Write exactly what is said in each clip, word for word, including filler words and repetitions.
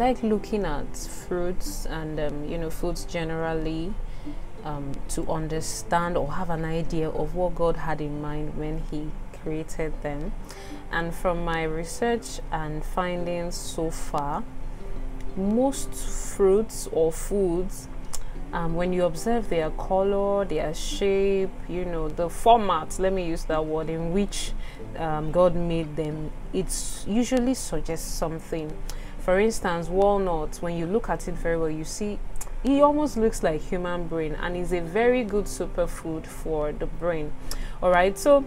like looking at fruits and um, you know, foods generally, um, to understand or have an idea of what God had in mind when He created them. And from my research and findings so far, most fruits or foods, um, when you observe their color, their shape, you know, the format, let me use that word, in which um, God made them, it usually suggests something. For instance, walnuts, when you look at it very well, you see it almost looks like human brain, and is a very good superfood for the brain. All right, so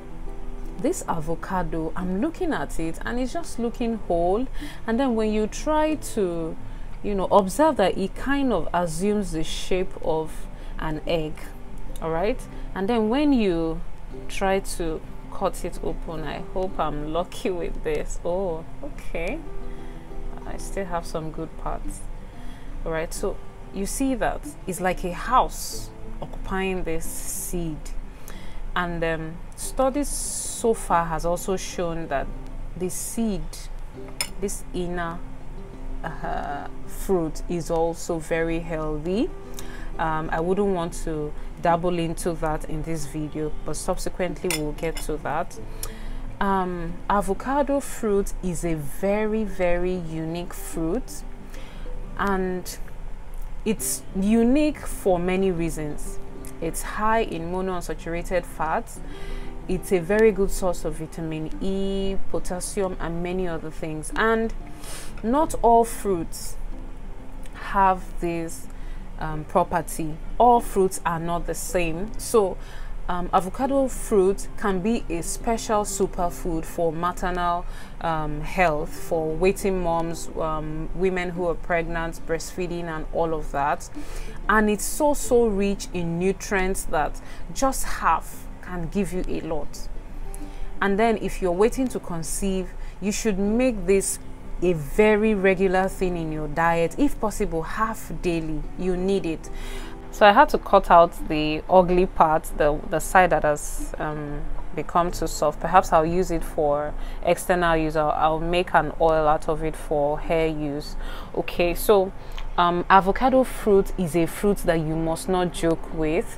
this avocado, I'm looking at it and it's just looking whole, and then when you try to, you know, observe that, it kind of assumes the shape of an egg. All right, and then when you try to cut it open, I hope I'm lucky with this. Oh, okay, I still have some good parts. All right, so you see that it's like a house occupying this seed. And um, studies so far has also shown that the seed, this inner uh, fruit, is also very healthy. Um, I wouldn't want to dabble into that in this video, but subsequently we'll get to that. Um, avocado fruit is a very, very unique fruit, and it's unique for many reasons. It's high in monounsaturated fats. It's a very good source of vitamin E, potassium, and many other things. And not all fruits have this um, property. All fruits are not the same. So um, avocado fruit can be a special superfood for maternal um, health, for waiting moms, um, women who are pregnant, breastfeeding, and all of that. And it's so, so rich in nutrients that just half can give you a lot. And then if you're waiting to conceive, you should make this a very regular thing in your diet. If possible, half daily, you need it. So I had to cut out the ugly part, the, the side that has um, become too soft. Perhaps I'll use it for external use. I'll, I'll make an oil out of it for hair use. Okay, so Um, avocado fruit is a fruit that you must not joke with.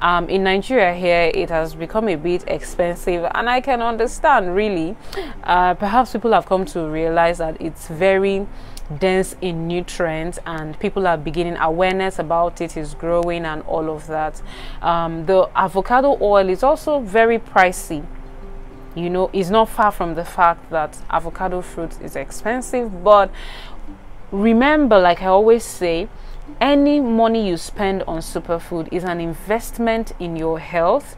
Um, in Nigeria here, it has become a bit expensive, and I can understand, really. Uh, perhaps people have come to realize that it's very dense in nutrients, and people are beginning, awareness about it is growing and all of that. Um, the avocado oil is also very pricey. You know, it's not far from the fact that avocado fruit is expensive, but remember, like I always say, any money you spend on superfood is an investment in your health,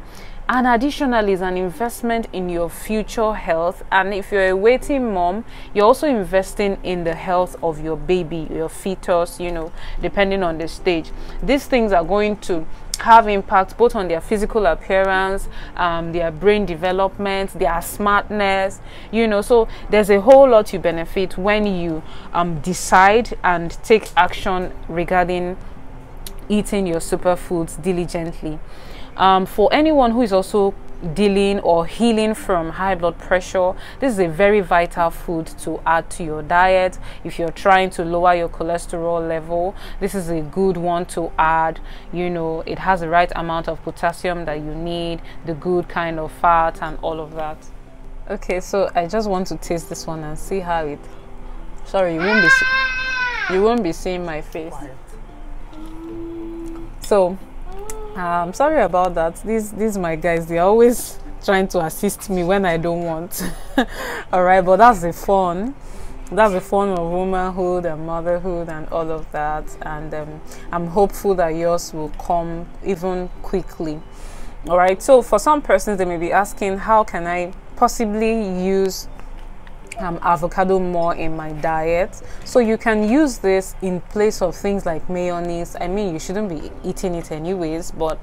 and additionally is an investment in your future health. And if you're a waiting mom, you're also investing in the health of your baby, your fetus, you know, depending on the stage. These things are going to have impact both on their physical appearance, um, their brain development, their smartness, you know. So there's a whole lot you benefit when you um, decide and take action regarding eating your superfoods diligently. Um, for anyone who is also dealing or healing from high blood pressure, this is a very vital food to add to your diet. If you're trying to lower your cholesterol level, this is a good one to add. You know, it has the right amount of potassium that you need, the good kind of fat, and all of that. Okay, so I just want to taste this one and see how it, sorry, you won't be you won't be seeing my face. So I'm um, sorry about that. These these my guys, they're always trying to assist me when I don't want. All right, but that's the fun. That's the fun of womanhood and motherhood and all of that. And um, I'm hopeful that yours will come even quickly. All right. So for some persons, they may be asking, how can I possibly use Um, avocado more in my diet? So you can use this in place of things like mayonnaise. I mean, you shouldn't be eating it anyways, but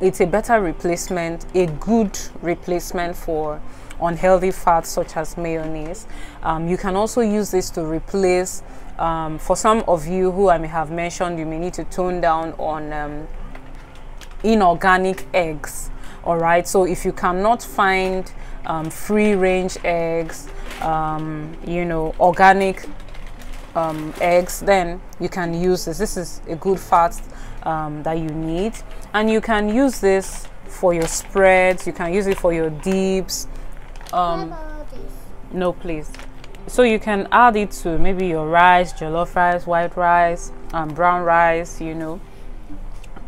it's a better replacement, a good replacement for unhealthy fats such as mayonnaise. Um, you can also use this to replace, um, for some of you who I may have mentioned, you may need to tone down on um, inorganic eggs. All right, so if you cannot find um, free range eggs, um you know, organic um, eggs, then you can use this. This is a good fat um, that you need, and you can use this for your spreads. You can use it for your dips. Um, no, please. So you can add it to maybe your rice, jollof rice, white rice, and um, brown rice, you know.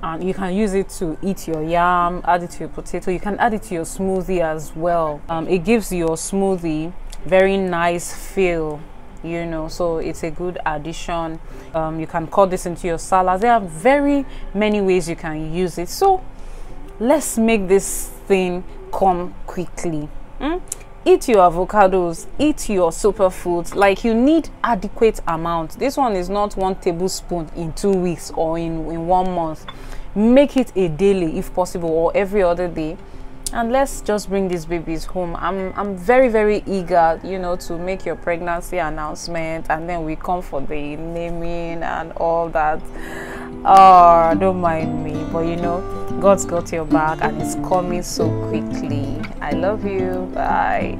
And you can use it to eat your yam, add it to your potato. You can add it to your smoothie as well. Um, it gives your smoothie very nice feel, you know, so it's a good addition. Um, you can cut this into your salads. There are very many ways you can use it. So let's make this thing come quickly. Mm? Eat your avocados, eat your superfoods. Like, you need adequate amount. This one is not one tablespoon in two weeks or in, in one month. Make it a daily if possible, or every other day. And let's just bring these babies home. I'm, I'm very, very eager, you know, to make your pregnancy announcement. And then we come for the naming and all that. Oh, don't mind me. But, you know, God's got your back and it's coming so quickly. I love you. Bye.